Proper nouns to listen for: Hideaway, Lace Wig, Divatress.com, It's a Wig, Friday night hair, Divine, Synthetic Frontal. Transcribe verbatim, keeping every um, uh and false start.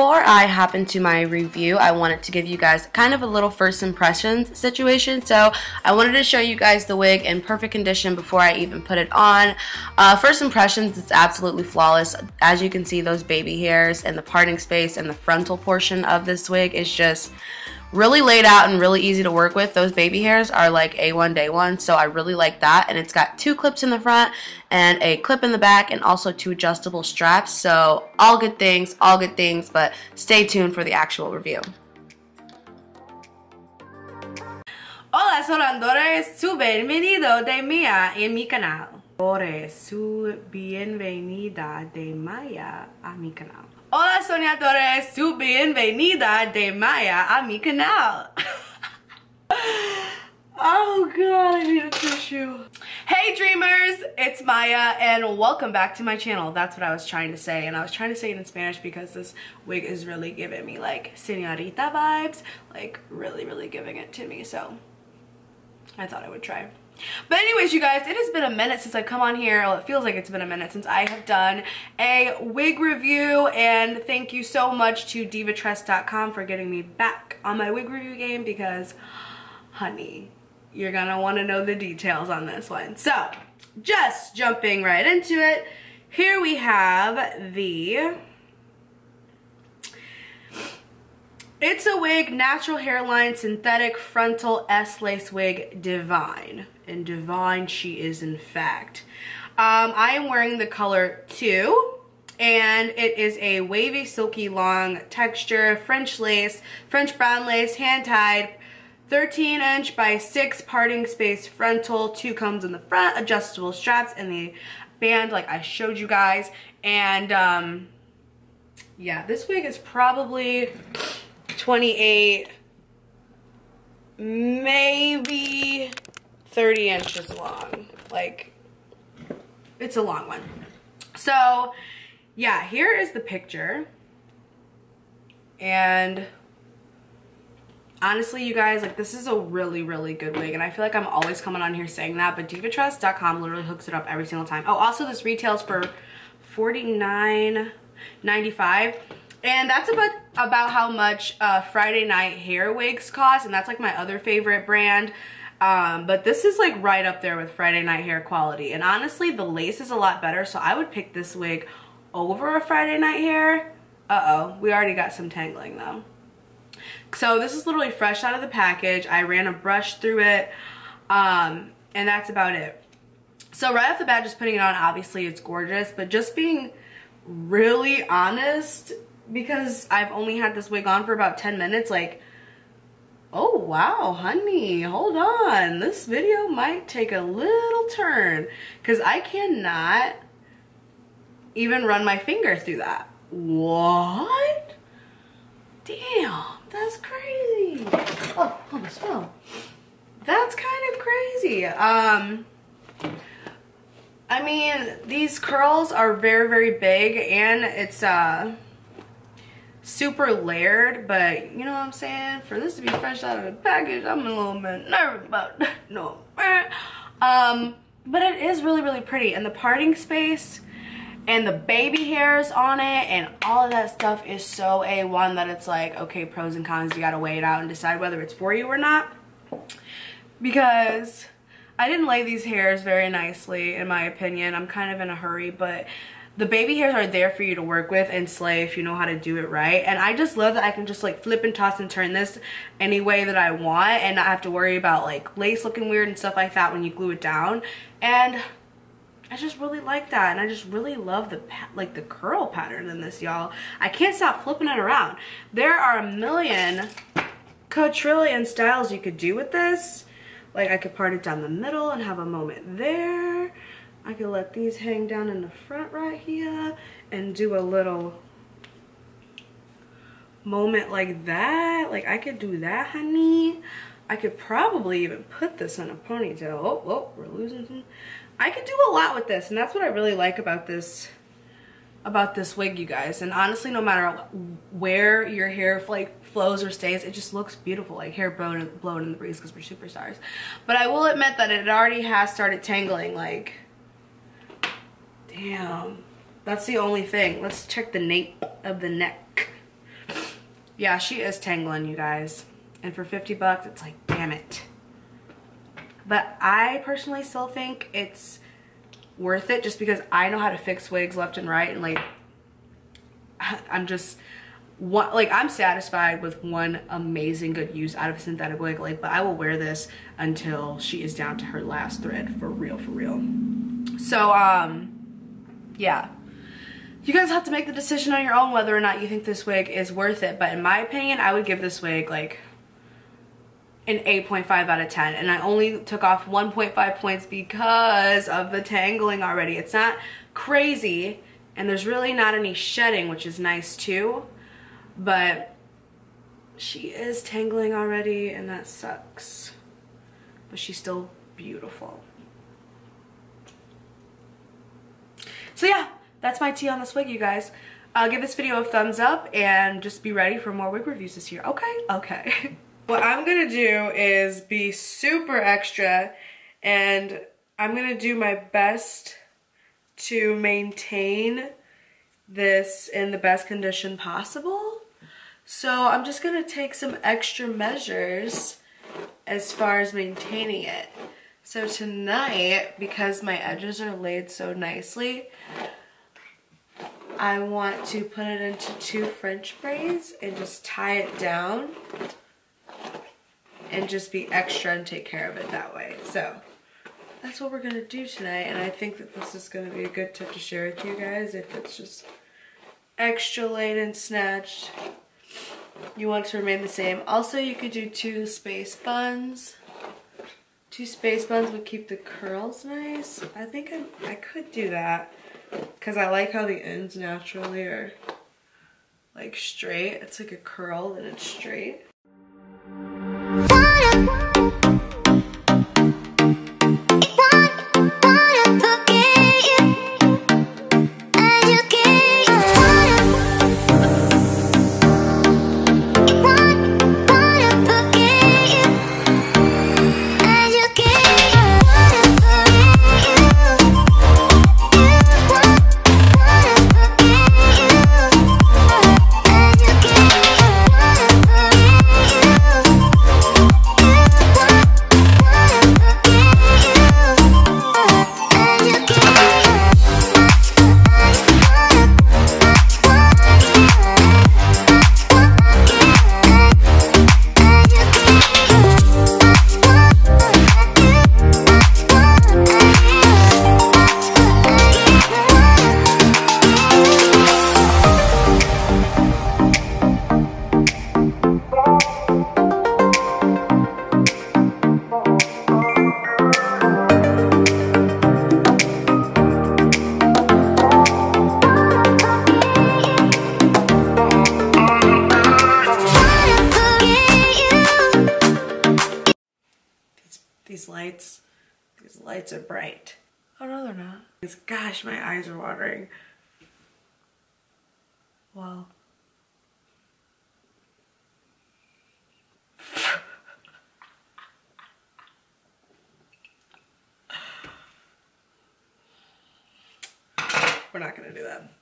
before I hop into my review, I wanted to give you guys kind of a little first impressions situation. So I wanted to show you guys the wig in perfect condition before I even put it on. Uh, first impressions, it's absolutely flawless. As you can see, those baby hairs and the parting space and the frontal portion of this wig is just really laid out and really easy to work with. Those baby hairs are like A one day one, so I really like that. And it's got two clips in the front and a clip in the back and also two adjustable straps. So all good things, all good things, but stay tuned for the actual review. Hola soldadores, su bienvenido de mía en mi canal. Su bienvenida de Maya a mi canal. Hola soñadores, su bienvenida de Maya a mi canal. Oh god, I need a tissue. Hey dreamers, it's Maya and welcome back to my channel. That's what I was trying to say, and I was trying to say it in Spanish because this wig is really giving me like señorita vibes, like really really giving it to me, so I thought I would try. But anyways, you guys, it has been a minute since I've come on here. Well, it feels like it's been a minute since I have done a wig review, and thank you so much to Divatress dot com for getting me back on my wig review game because, honey, you're gonna want to know the details on this one. So, just jumping right into it, here we have the It's a Wig Natural Hairline Synthetic Frontal S-Lace Wig Divine. And Divine she is, in fact. Um, I am wearing the color two, and it is a wavy, silky, long texture, French lace, French brown lace, hand-tied, thirteen inch by six parting space frontal, two combs in the front, adjustable straps, and the band like I showed you guys. And um, yeah, this wig is probably twenty-eight, maybe thirty inches long. Like, it's a long one. So yeah, here is the picture, and honestly you guys, like, this is a really really good wig, and I feel like I'm always coming on here saying that, but Divatress dot com literally hooks it up every single time. Oh, also this retails for forty-nine ninety-five. And that's about, about how much uh, Friday Night Hair wigs cost, and that's like my other favorite brand. Um, but this is like right up there with Friday Night Hair quality. And honestly, the lace is a lot better, so I would pick this wig over a Friday Night Hair. Uh-oh, we already got some tangling though. So this is literally fresh out of the package. I ran a brush through it, um, and that's about it. So right off the bat, just putting it on, obviously it's gorgeous, but just being really honest, because I've only had this wig on for about ten minutes, like, oh wow honey, hold on, this video might take a little turn because I cannot even run my finger through that. What? Damn, that's crazy. Oh, almost fell. That's kind of crazy. um I mean, these curls are very very big, and it's uh super layered, but you know what I'm saying, for this to be fresh out of the package, I'm a little bit nervous about that. No, um but it is really really pretty, and the parting space and the baby hairs on it and all of that stuff is so A one that it's like, okay, pros and cons, you gotta weigh it out and decide whether it's for you or not, because I didn't lay these hairs very nicely in my opinion. I'm kind of in a hurry, but the baby hairs are there for you to work with and slay if you know how to do it right. And I just love that I can just like flip and toss and turn this any way that I want and not have to worry about like lace looking weird and stuff like that when you glue it down. And I just really like that, and I just really love the like the curl pattern in this, y'all. I can't stop flipping it around. There are a million quadrillion styles you could do with this. Like, I could part it down the middle and have a moment there. I could let these hang down in the front right here and do a little moment like that. Like, I could do that, honey. I could probably even put this in a ponytail. Oh, oh, we're losing some. I could do a lot with this, and that's what I really like about this about this wig, you guys. And honestly, no matter where your hair like flows or stays, it just looks beautiful, like hair blown, blown in the breeze, because we're superstars. But I will admit that it already has started tangling, like, damn, that's the only thing. Let's check the nape of the neck. Yeah, she is tangling, you guys. And for fifty bucks, it's like, damn it. But I personally still think it's worth it just because I know how to fix wigs left and right. And like, I'm just, what, like I'm satisfied with one amazing good use out of a synthetic wig. Like, but I will wear this until she is down to her last thread, for real, for real. So, um, yeah. You guys have to make the decision on your own whether or not you think this wig is worth it. But in my opinion, I would give this wig like an eight point five out of ten, and I only took off one point five points because of the tangling already. It's not crazy, and there's really not any shedding, which is nice too, but she is tangling already, and that sucks, but she's still beautiful. So yeah, that's my tea on this wig, you guys. Uh, give this video a thumbs up and just be ready for more wig reviews this year. Okay, okay. What I'm gonna do is be super extra, and I'm gonna do my best to maintain this in the best condition possible. So I'm just gonna take some extra measures as far as maintaining it. So tonight, because my edges are laid so nicely, I want to put it into two French braids and just tie it down and just be extra and take care of it that way. So that's what we're gonna do tonight, and I think that this is gonna be a good tip to share with you guys. If it's just extra laid and snatched, you want to remain the same. Also, you could do two space buns. Two space buns would keep the curls nice. I think I, I could do that because I like how the ends naturally are like straight. It's like a curl and it's straight. Lights, these lights are bright. Oh no, they're not. Gosh, my eyes are watering. Well, we're not gonna do that.